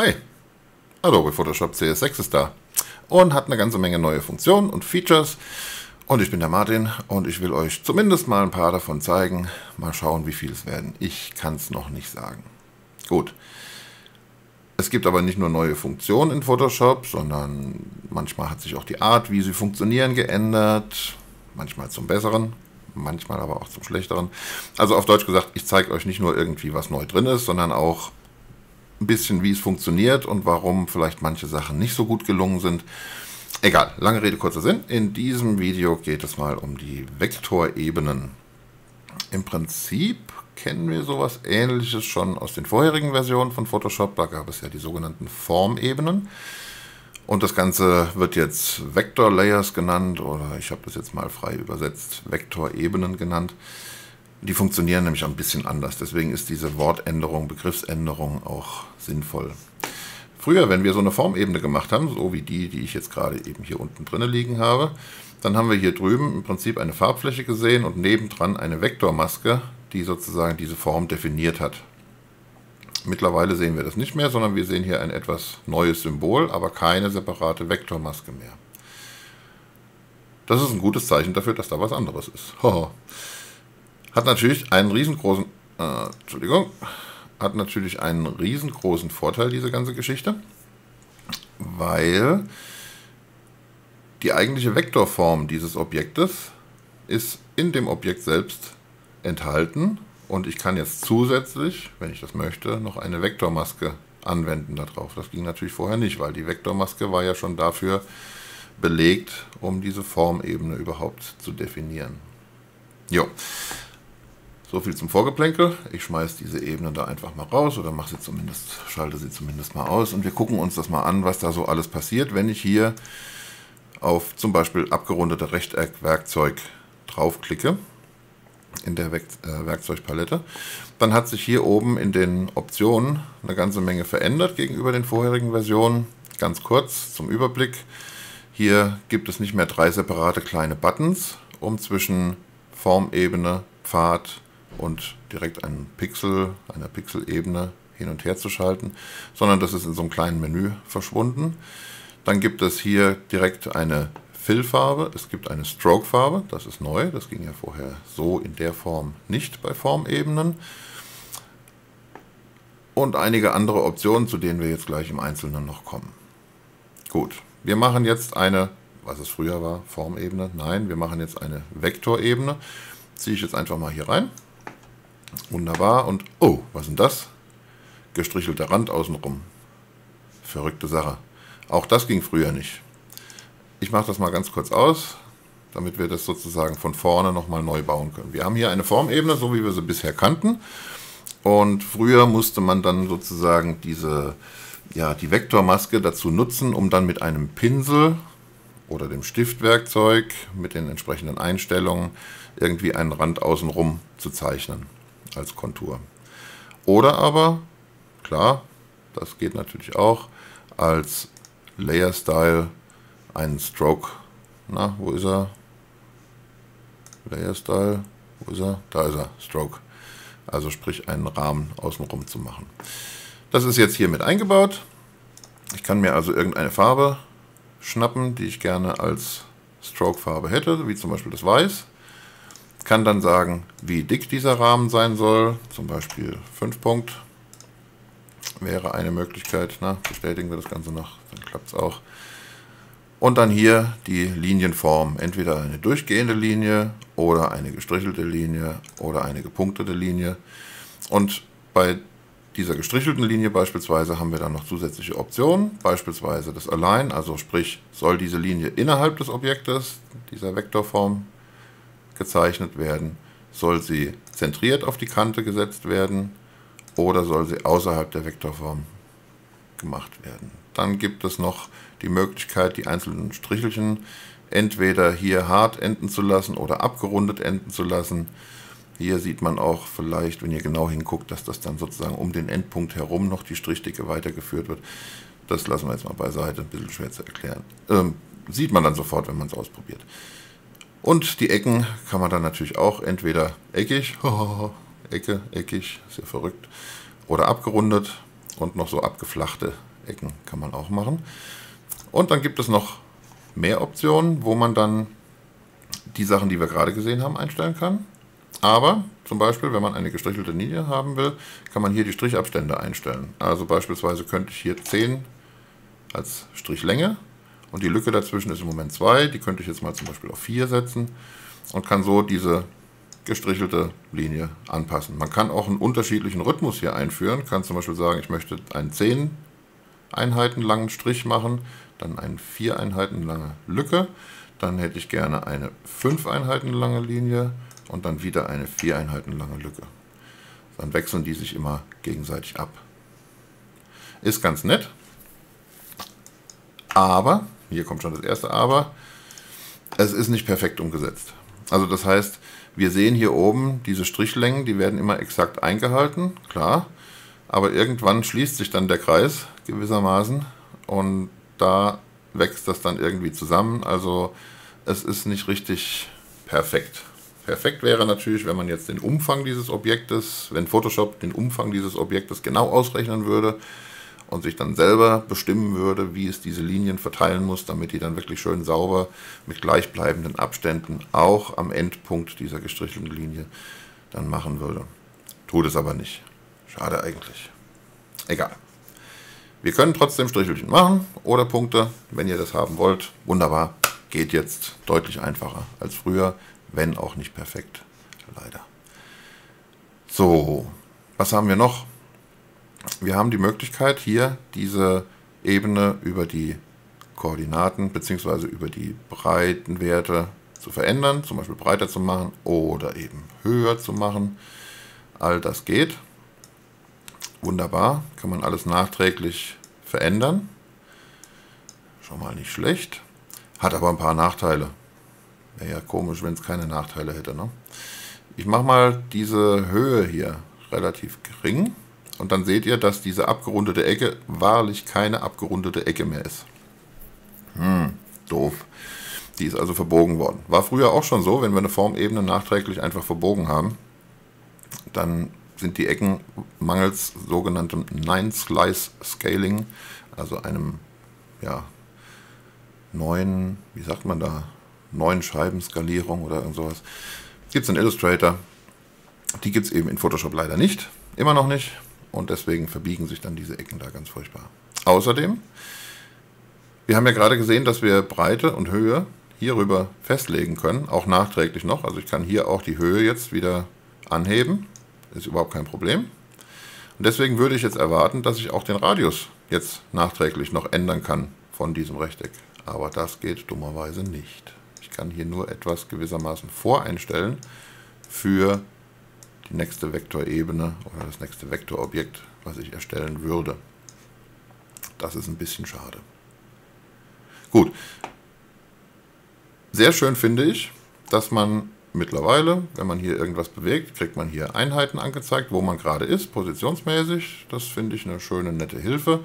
Hi, Adobe Photoshop CS6 ist da und hat eine ganze Menge neue Funktionen und Features. Und ich bin der Martin und ich will euch zumindest mal ein paar davon zeigen. Mal schauen, wie viel es werden. Ich kann es noch nicht sagen. Gut. Es gibt aber nicht nur neue Funktionen in Photoshop, sondern manchmal hat sich auch die Art, wie sie funktionieren, geändert. Manchmal zum Besseren, manchmal aber auch zum Schlechteren. Also auf Deutsch gesagt, ich zeige euch nicht nur irgendwie, was neu drin ist, sondern auch ein bisschen, wie es funktioniert und warum vielleicht manche Sachen nicht so gut gelungen sind. Egal, lange Rede, kurzer Sinn. In diesem Video geht es mal um die Vektorebenen. Im Prinzip kennen wir sowas Ähnliches schon aus den vorherigen Versionen von Photoshop. Da gab es ja die sogenannten Formebenen. Und das Ganze wird jetzt Vektorlayers genannt, oder ich habe das jetzt mal frei übersetzt, Vektorebenen genannt. Die funktionieren nämlich ein bisschen anders, deswegen ist diese Wortänderung, Begriffsänderung auch sinnvoll. Früher, wenn wir so eine Formebene gemacht haben, so wie die ich jetzt gerade eben hier unten drin liegen habe, dann haben wir hier drüben im Prinzip eine Farbfläche gesehen und nebendran eine Vektormaske, die sozusagen diese Form definiert hat. Mittlerweile sehen wir das nicht mehr, sondern wir sehen hier ein etwas neues Symbol, aber keine separate Vektormaske mehr. Das ist ein gutes Zeichen dafür, dass da was anderes ist. Hat natürlich einen riesengroßen, hat natürlich einen riesengroßen Vorteil, diese ganze Geschichte, weil die eigentliche Vektorform dieses Objektes ist in dem Objekt selbst enthalten und ich kann jetzt zusätzlich, wenn ich das möchte, noch eine Vektormaske anwenden darauf. Das ging natürlich vorher nicht, weil die Vektormaske war ja schon dafür belegt, um diese Formebene überhaupt zu definieren. Jo. So viel zum Vorgeplänkel. Ich schmeiße diese Ebene da einfach mal raus oder mache sie zumindest, schalte sie zumindest mal aus und wir gucken uns das mal an, was da so alles passiert, wenn ich hier auf zum Beispiel abgerundete Rechteck-Werkzeug draufklicke in der Werkzeugpalette. Dann hat sich hier oben in den Optionen eine ganze Menge verändert gegenüber den vorherigen Versionen. Ganz kurz zum Überblick. Hier gibt es nicht mehr drei separate kleine Buttons, um zwischen Formebene, Pfad und direkt einen Pixel, einer Pixelebene hin und her zu schalten, sondern das ist in so einem kleinen Menü verschwunden. Dann gibt es hier direkt eine Fill-Farbe, es gibt eine Stroke-Farbe, das ist neu, das ging ja vorher so in der Form nicht bei Formebenen. Und einige andere Optionen, zu denen wir jetzt gleich im Einzelnen noch kommen. Gut, wir machen jetzt eine, was es früher war, Formebene, nein, wir machen jetzt eine Vektorebene. Ziehe ich jetzt einfach mal hier rein. Wunderbar. Und oh, was ist denn das? Gestrichelter Rand außenrum. Verrückte Sache. Auch das ging früher nicht. Ich mache das mal ganz kurz aus, damit wir das sozusagen von vorne nochmal neu bauen können. Wir haben hier eine Formebene, so wie wir sie bisher kannten. Und früher musste man dann sozusagen diese, ja, die Vektormaske dazu nutzen, um dann mit einem Pinsel oder dem Stiftwerkzeug mit den entsprechenden Einstellungen irgendwie einen Rand außenrum zu zeichnen als Kontur. Oder aber, klar, das geht natürlich auch, als Layer Style einen Stroke. Na, wo ist er? Layer Style, wo ist er? Da ist er, Stroke. Also sprich einen Rahmen außenrum zu machen. Das ist jetzt hier mit eingebaut. Ich kann mir also irgendeine Farbe schnappen, die ich gerne als Stroke-Farbe hätte, wie zum Beispiel das Weiß. Kann dann sagen, wie dick dieser Rahmen sein soll, zum Beispiel 5 Punkt wäre eine Möglichkeit. Na, bestätigen wir das Ganze noch, dann klappt es auch. Und dann hier die Linienform, entweder eine durchgehende Linie oder eine gestrichelte Linie oder eine gepunktete Linie. Und bei dieser gestrichelten Linie beispielsweise haben wir dann noch zusätzliche Optionen, beispielsweise das Align, also sprich, soll diese Linie innerhalb des Objektes, dieser Vektorform, gezeichnet werden, soll sie zentriert auf die Kante gesetzt werden oder soll sie außerhalb der Vektorform gemacht werden. Dann gibt es noch die Möglichkeit, die einzelnen Strichelchen entweder hier hart enden zu lassen oder abgerundet enden zu lassen. Hier sieht man auch vielleicht, wenn ihr genau hinguckt, dass das dann sozusagen um den Endpunkt herum noch die Strichdicke weitergeführt wird. Das lassen wir jetzt mal beiseite, ein bisschen schwer zu erklären. Sieht man dann sofort, wenn man es ausprobiert. Und die Ecken kann man dann natürlich auch entweder eckig, Ecke, eckig, ist ja verrückt, oder abgerundet und noch so abgeflachte Ecken kann man auch machen. Und dann gibt es noch mehr Optionen, wo man dann die Sachen, die wir gerade gesehen haben, einstellen kann. Aber zum Beispiel, wenn man eine gestrichelte Linie haben will, kann man hier die Strichabstände einstellen. Also beispielsweise könnte ich hier 10 als Strichlänge und die Lücke dazwischen ist im Moment 2. Die könnte ich jetzt mal zum Beispiel auf 4 setzen und kann so diese gestrichelte Linie anpassen. Man kann auch einen unterschiedlichen Rhythmus hier einführen. Kann zum Beispiel sagen, ich möchte einen 10 Einheiten langen Strich machen, dann eine 4 Einheiten lange Lücke, dann hätte ich gerne eine 5 Einheiten lange Linie und dann wieder eine 4 Einheiten lange Lücke. Dann wechseln die sich immer gegenseitig ab. Ist ganz nett, aber, hier kommt schon das erste Aber, es ist nicht perfekt umgesetzt. Also das heißt, wir sehen hier oben diese Strichlängen, die werden immer exakt eingehalten, klar, aber irgendwann schließt sich dann der Kreis gewissermaßen und da wächst das dann irgendwie zusammen, also es ist nicht richtig perfekt. Perfekt wäre natürlich, wenn man jetzt den Umfang dieses Objektes, wenn Photoshop den Umfang dieses Objektes genau ausrechnen würde und sich dann selber bestimmen würde, wie es diese Linien verteilen muss, damit die dann wirklich schön sauber mit gleichbleibenden Abständen auch am Endpunkt dieser gestrichelten Linie dann machen würde. Tut es aber nicht. Schade eigentlich. Egal. Wir können trotzdem Strichelchen machen oder Punkte, wenn ihr das haben wollt. Wunderbar. Geht jetzt deutlich einfacher als früher, wenn auch nicht perfekt. Leider. So, was haben wir noch? Wir haben die Möglichkeit, hier diese Ebene über die Koordinaten bzw. über die Breitenwerte zu verändern, zum Beispiel breiter zu machen oder eben höher zu machen. All das geht. Wunderbar, kann man alles nachträglich verändern. Schon mal nicht schlecht. Hat aber ein paar Nachteile. Wäre ja komisch, wenn es keine Nachteile hätte, ne? Ich mache mal diese Höhe hier relativ gering. Und dann seht ihr, dass diese abgerundete Ecke wahrlich keine abgerundete Ecke mehr ist. Doof. Die ist also verbogen worden. War früher auch schon so, wenn wir eine Formebene nachträglich einfach verbogen haben, dann sind die Ecken mangels sogenanntem 9-Slice-Scaling, also einem, ja, neuen, wie sagt man da, neuen Scheibenskalierung oder irgend sowas, gibt es in Illustrator. Die gibt es eben in Photoshop leider nicht, immer noch nicht. Und deswegen verbiegen sich dann diese Ecken da ganz furchtbar. Außerdem, wir haben ja gerade gesehen, dass wir Breite und Höhe hierüber festlegen können, auch nachträglich noch. Also ich kann hier auch die Höhe jetzt wieder anheben, ist überhaupt kein Problem. Und deswegen würde ich jetzt erwarten, dass ich auch den Radius jetzt nachträglich noch ändern kann von diesem Rechteck. Aber das geht dummerweise nicht. Ich kann hier nur etwas gewissermaßen voreinstellen für die nächste Vektorebene oder das nächste Vektorobjekt, was ich erstellen würde. Das ist ein bisschen schade. Gut. Sehr schön finde ich, dass man mittlerweile, wenn man hier irgendwas bewegt, kriegt man hier Einheiten angezeigt, wo man gerade ist, positionsmäßig. Das finde ich eine schöne, nette Hilfe.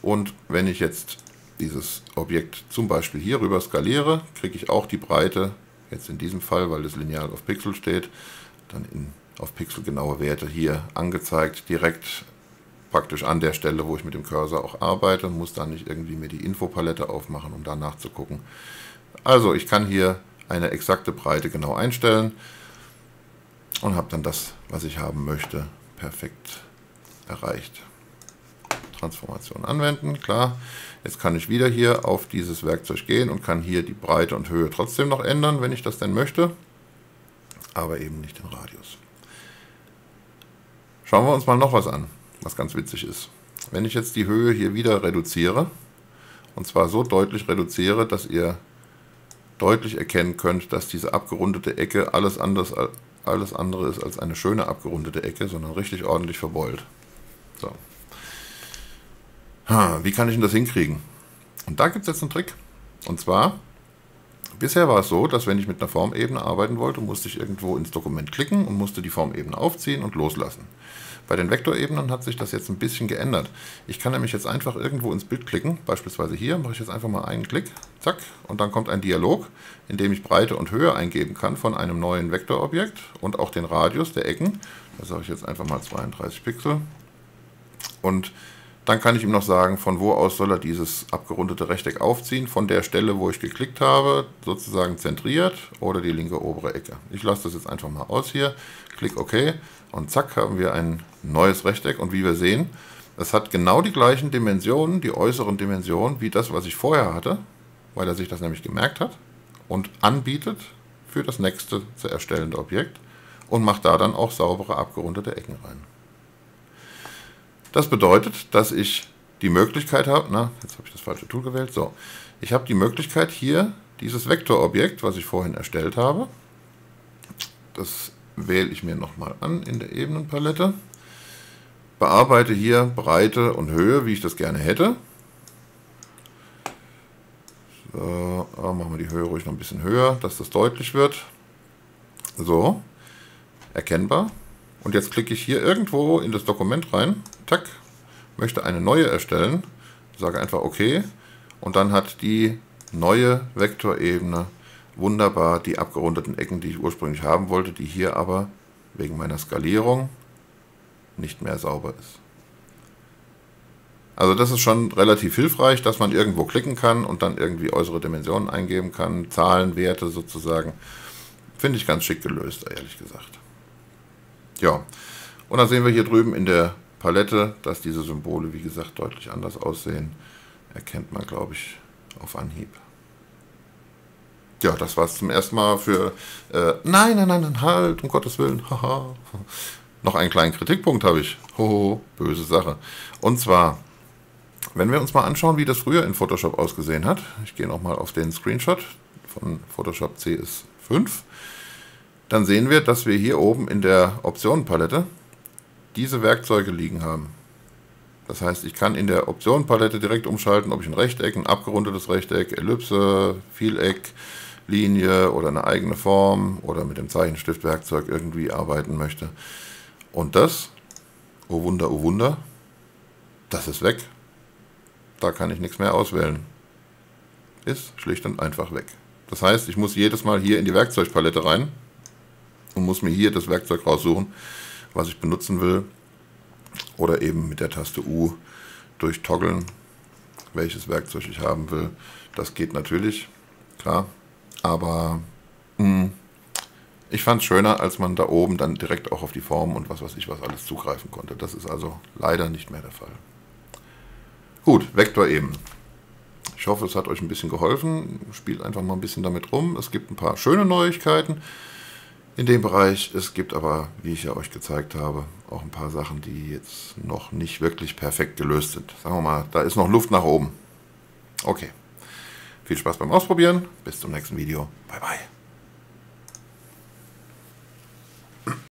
Und wenn ich jetzt dieses Objekt zum Beispiel hier rüber skaliere, kriege ich auch die Breite, jetzt in diesem Fall, weil das Lineal auf Pixel steht, dann auf pixelgenaue Werte hier angezeigt, direkt praktisch an der Stelle, wo ich mit dem Cursor auch arbeite, muss dann nicht irgendwie mir die Infopalette aufmachen, um da nachzugucken. Also ich kann hier eine exakte Breite genau einstellen und habe dann das, was ich haben möchte, perfekt erreicht. Transformation anwenden, klar. Jetzt kann ich wieder hier auf dieses Werkzeug gehen und kann hier die Breite und Höhe trotzdem noch ändern, wenn ich das denn möchte, aber eben nicht den Radius. Schauen wir uns mal noch was an, was ganz witzig ist. Wenn ich jetzt die Höhe hier wieder reduziere, und zwar so deutlich reduziere, dass ihr deutlich erkennen könnt, dass diese abgerundete Ecke alles andere ist als eine schöne abgerundete Ecke, sondern richtig ordentlich verbeult. So. Wie kann ich denn das hinkriegen? Und da gibt es jetzt einen Trick. Und zwar, bisher war es so, dass wenn ich mit einer Formebene arbeiten wollte, musste ich irgendwo ins Dokument klicken und musste die Formebene aufziehen und loslassen. Bei den Vektorebenen hat sich das jetzt ein bisschen geändert. Ich kann nämlich jetzt einfach irgendwo ins Bild klicken, beispielsweise hier mache ich jetzt einfach mal einen Klick, zack, und dann kommt ein Dialog, in dem ich Breite und Höhe eingeben kann von einem neuen Vektorobjekt und auch den Radius der Ecken. Da sage ich jetzt einfach mal 32 Pixel. Und Dann kann ich ihm noch sagen, von wo aus soll er dieses abgerundete Rechteck aufziehen. Von der Stelle, wo ich geklickt habe, sozusagen zentriert oder die linke obere Ecke. Ich lasse das jetzt einfach mal aus hier, klick OK und zack haben wir ein neues Rechteck. Und wie wir sehen, es hat genau die gleichen Dimensionen, die äußeren Dimensionen, wie das, was ich vorher hatte, weil er sich das nämlich gemerkt hat und anbietet für das nächste zu erstellende Objekt und macht da dann auch saubere abgerundete Ecken rein. Das bedeutet, dass ich die Möglichkeit habe, jetzt habe ich das falsche Tool gewählt, so, ich habe die Möglichkeit hier dieses Vektorobjekt, was ich vorhin erstellt habe, das wähle ich mir nochmal an in der Ebenenpalette, bearbeite hier Breite und Höhe, wie ich das gerne hätte. So, machen wir die Höhe ruhig noch ein bisschen höher, dass das deutlich wird. So, erkennbar. Und jetzt klicke ich hier irgendwo in das Dokument rein, tack, möchte eine neue erstellen, sage einfach OK und dann hat die neue Vektorebene wunderbar die abgerundeten Ecken, die ich ursprünglich haben wollte, die hier aber wegen meiner Skalierung nicht mehr sauber ist. Also das ist schon relativ hilfreich, dass man irgendwo klicken kann und dann irgendwie äußere Dimensionen eingeben kann, Zahlen, Werte sozusagen. Finde ich ganz schick gelöst, ehrlich gesagt. Ja, und dann sehen wir hier drüben in der Palette, dass diese Symbole, wie gesagt, deutlich anders aussehen. Erkennt man, glaube ich, auf Anhieb. Ja, das war es zum ersten Mal für... Nein, halt, um Gottes Willen. Haha. Noch einen kleinen Kritikpunkt habe ich. Hoho, böse Sache. Und zwar, wenn wir uns mal anschauen, wie das früher in Photoshop ausgesehen hat. Ich gehe nochmal auf den Screenshot von Photoshop CS5. Dann sehen wir, dass wir hier oben in der Optionenpalette diese Werkzeuge liegen haben. Das heißt, ich kann in der Optionenpalette direkt umschalten, ob ich ein Rechteck, ein abgerundetes Rechteck, Ellipse, Vieleck, Linie oder eine eigene Form oder mit dem Zeichenstiftwerkzeug irgendwie arbeiten möchte. Und das, oh Wunder, das ist weg. Da kann ich nichts mehr auswählen. Ist schlicht und einfach weg. Das heißt, ich muss jedes Mal hier in die Werkzeugpalette rein und muss mir hier das Werkzeug raussuchen, was ich benutzen will, oder eben mit der Taste U durchtoggeln, welches Werkzeug ich haben will. Das geht natürlich, klar, aber ich fand es schöner, als man da oben dann direkt auch auf die Form und was weiß ich was alles zugreifen konnte. Das ist also leider nicht mehr der Fall. Gut, Vektorebenen. Ich hoffe, es hat euch ein bisschen geholfen. Spielt einfach mal ein bisschen damit rum. Es gibt ein paar schöne Neuigkeiten in dem Bereich, es gibt aber, wie ich ja euch gezeigt habe, auch ein paar Sachen, die jetzt noch nicht wirklich perfekt gelöst sind. Sagen wir mal, da ist noch Luft nach oben. Okay, viel Spaß beim Ausprobieren, bis zum nächsten Video, bye bye.